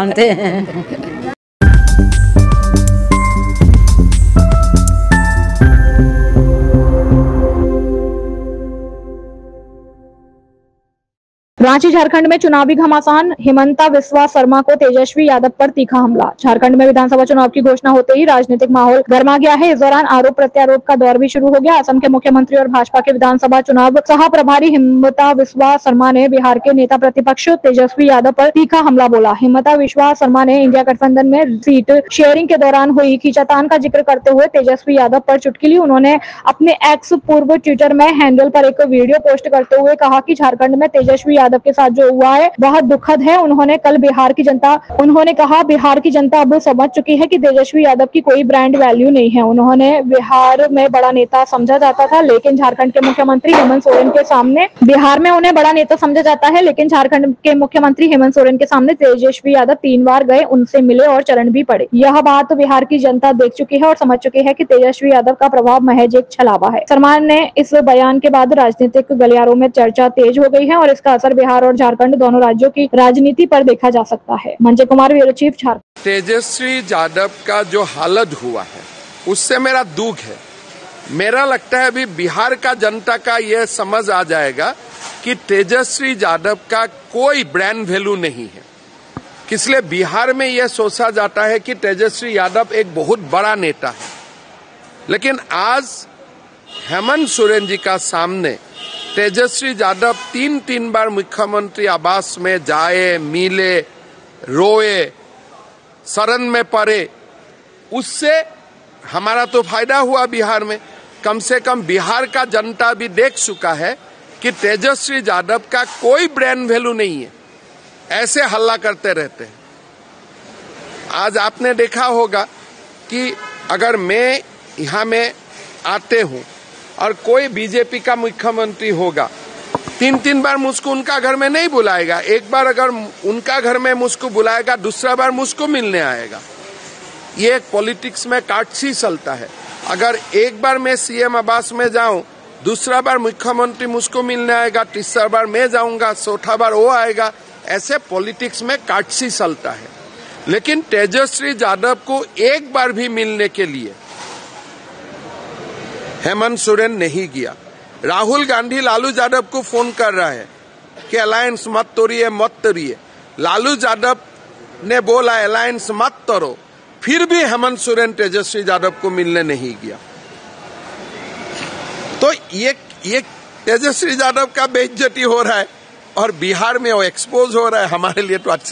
जानते हैं। रांची झारखंड में चुनावी घमासान, हिमंता बिस्वा सरमा को तेजस्वी यादव पर तीखा हमला। झारखंड में विधानसभा चुनाव की घोषणा होते ही राजनीतिक माहौल गर्मा गया है। इस दौरान आरोप प्रत्यारोप का दौर भी शुरू हो गया। असम के मुख्यमंत्री और भाजपा के विधानसभा चुनाव सह प्रभारी हिमंता बिस्वा सरमा ने बिहार के नेता प्रतिपक्ष तेजस्वी यादव पर तीखा हमला बोला। हिमंता बिस्वा सरमा ने इंडिया गठबंधन में सीट शेयरिंग के दौरान हुई खींचातान का जिक्र करते हुए तेजस्वी यादव पर चुटकी ली। उन्होंने अपने एक्स पूर्व ट्विटर में हैंडल पर एक वीडियो पोस्ट करते हुए कहा कि झारखंड में तेजस्वी यादव के साथ जो हुआ है बहुत दुखद है। उन्होंने कहा बिहार की जनता अब समझ चुकी है कि तेजस्वी यादव की कोई ब्रांड वैल्यू नहीं है। उन्होंने बिहार में बड़ा नेता समझा जाता था, लेकिन झारखंड के मुख्यमंत्री हेमंत सोरेन के सामने तेजस्वी यादव 3 बार गए, उनसे मिले और चरण भी पड़े। यह बात तो बिहार की जनता देख चुकी है और समझ चुकी है कि तेजस्वी यादव का प्रभाव महज एक छलावा है। सरमान ने इस बयान के बाद राजनीतिक गलियारों में चर्चा तेज हो गई है और इसका असर बिहार और झारखंड दोनों राज्यों की राजनीति पर देखा जा सकता है। Manjay Kumar, bureau chief, Jharkhand. तेजस्वी यादव का जो हालत हुआ है उससे मेरा दुख है। मेरा लगता है अभी बिहार का जनता का यह समझ आ जाएगा कि तेजस्वी यादव का कोई ब्रांड वैल्यू नहीं है। इसलिए बिहार में यह सोचा जाता है कि तेजस्वी यादव एक बहुत बड़ा नेता है, लेकिन आज हेमंत सोरेन जी का सामने तेजस्वी यादव 3 बार मुख्यमंत्री आवास में जाए, मिले, रोए, शरण में पड़े। उससे हमारा तो फायदा हुआ बिहार में, कम से कम बिहार का जनता भी देख चुका है कि तेजस्वी यादव का कोई ब्रांड वैल्यू नहीं है। ऐसे हल्ला करते रहते हैं। आज आपने देखा होगा कि अगर मैं यहाँ में आते हूँ और कोई बीजेपी का मुख्यमंत्री होगा, 3 बार मुझको उनका घर में नहीं बुलाएगा। 1 बार अगर उनका घर में मुझको बुलाएगा, दूसरा बार मुझको मिलने आएगा। ये पॉलिटिक्स में काटसी चलता है। अगर 1 बार मैं सीएम आवास में जाऊं, दूसरा बार मुख्यमंत्री मुझको मिलने आएगा, तीसरा बार मैं जाऊंगा, चौथा बार वो आएगा। ऐसे पॉलिटिक्स में काटसी चलता है। लेकिन तेजस्वी यादव को 1 बार भी मिलने के लिए हेमंत सोरेन नहीं गया। राहुल गांधी लालू यादव को फोन कर रहा है कि अलायंस मत तोड़िए, मत तोड़िए। लालू यादव ने बोला अलायंस मत तोड़ो, फिर भी हेमंत सोरेन तेजस्वी यादव को मिलने नहीं गया। तो ये तेजस्वी यादव का बेइज्जती हो रहा है और बिहार में वो एक्सपोज हो रहा है। हमारे लिए तो अच्छा।